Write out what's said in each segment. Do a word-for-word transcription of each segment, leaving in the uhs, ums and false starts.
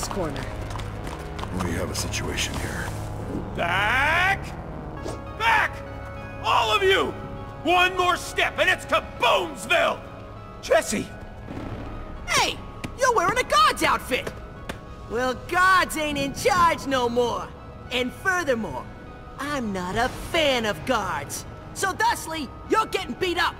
this corner. We have a situation here. Back! Back! All of you! One more step and it's Kaboomsville! Jesse! Hey! You're wearing a guard's outfit! Well, guards ain't in charge no more. And furthermore, I'm not a fan of guards. So thusly, you're getting beat up.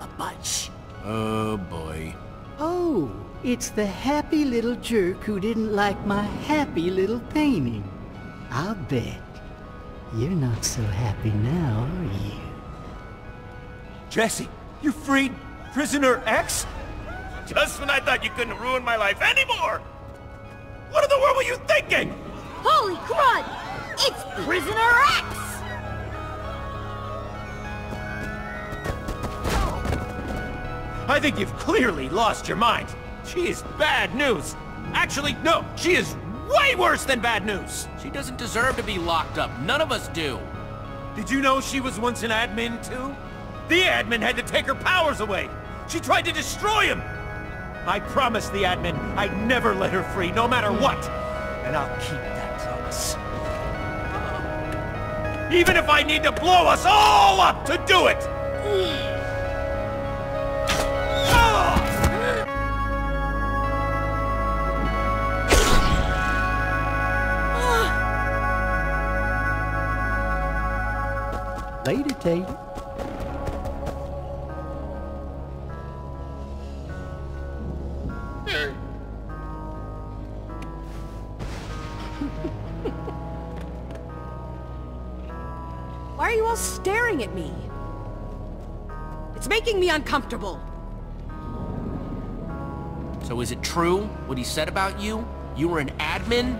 A bunch. Oh, boy. Oh, it's the happy little jerk who didn't like my happy little painting. I'll bet you're not so happy now, are you? Jesse, you freed Prisoner X? Just when I thought you couldn't ruin my life anymore! What in the world were you thinking? Holy crud! It's Prisoner X! I think you've clearly lost your mind. She is bad news. Actually, no, she is way worse than bad news. She doesn't deserve to be locked up. None of us do. Did you know she was once an admin, too? The admin had to take her powers away. She tried to destroy him. I promised the admin I'd never let her free, no matter what. And I'll keep that promise. Even if I need to blow us all up to do it! Lady Tate. Why are you all staring at me? It's making me uncomfortable. So is it true, what he said about you? You were an admin?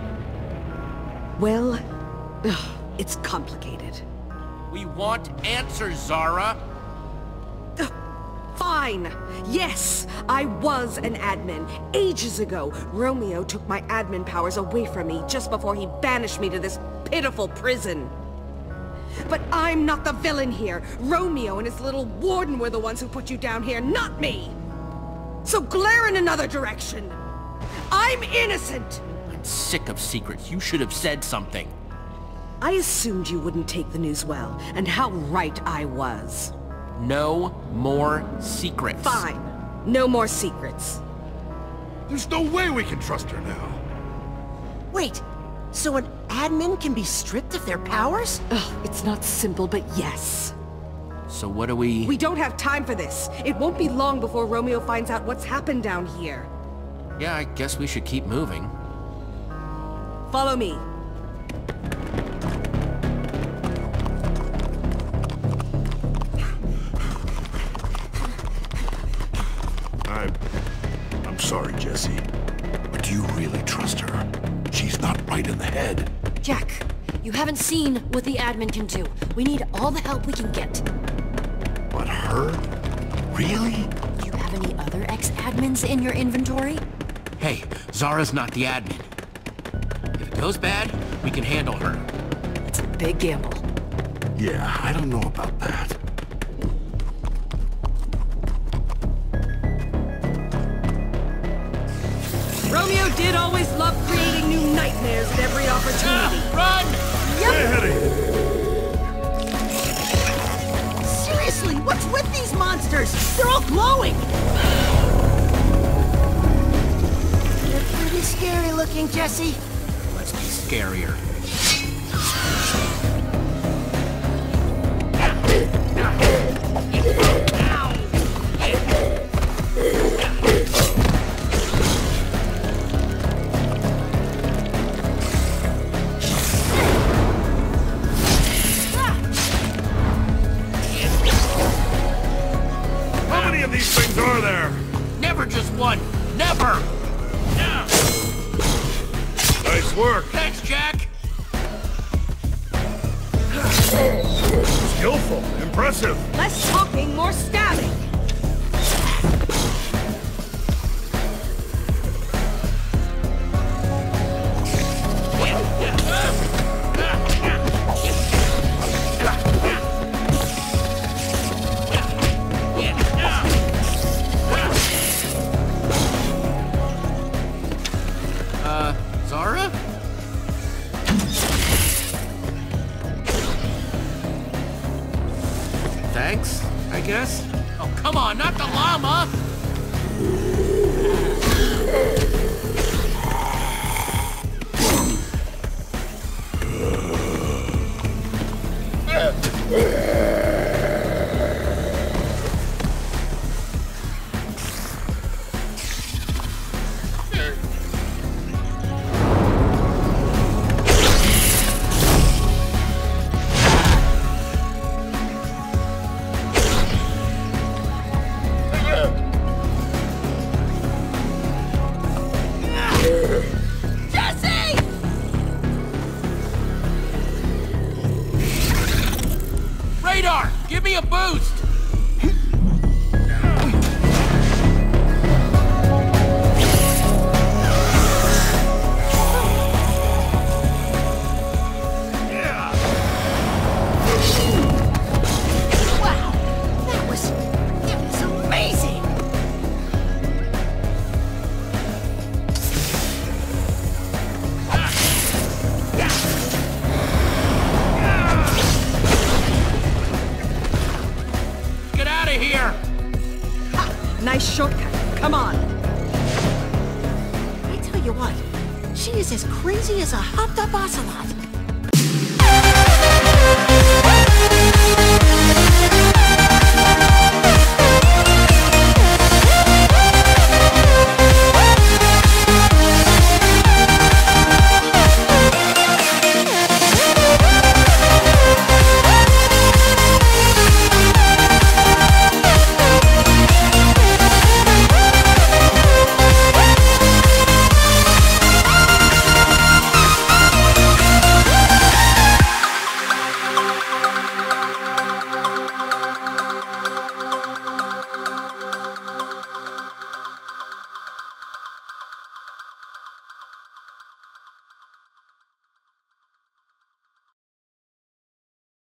Well, ugh, it's complicated. We want answers, Xara. Fine. Yes, I was an admin. Ages ago, Romeo took my admin powers away from me just before he banished me to this pitiful prison. But I'm not the villain here. Romeo and his little warden were the ones who put you down here, not me. So glare in another direction. I'm innocent. I'm sick of secrets. You should have said something. I assumed you wouldn't take the news well, and how right I was. No more secrets. Fine. No more secrets. There's no way we can trust her now. Wait, so an admin can be stripped of their powers? Ugh, it's not simple, but yes. So what do we... We don't have time for this. It won't be long before Romeo finds out what's happened down here. Yeah, I guess we should keep moving. Follow me. Sorry, Jesse, but do you really trust her? She's not right in the head. Jack, you haven't seen what the admin can do. We need all the help we can get. But her? Really? Do you have any other ex-admins in your inventory? Hey, Xara's not the admin. If it goes bad, we can handle her. It's a big gamble. Yeah, I don't know about that. Romeo did always love creating new nightmares at every opportunity. Ah, run! Yep. Seriously, what's with these monsters? They're all glowing! They're pretty scary looking, Jesse. Let's be scarier. Thanks, I guess. Oh, come on, not the llama! As crazy as a hopped up ocelot.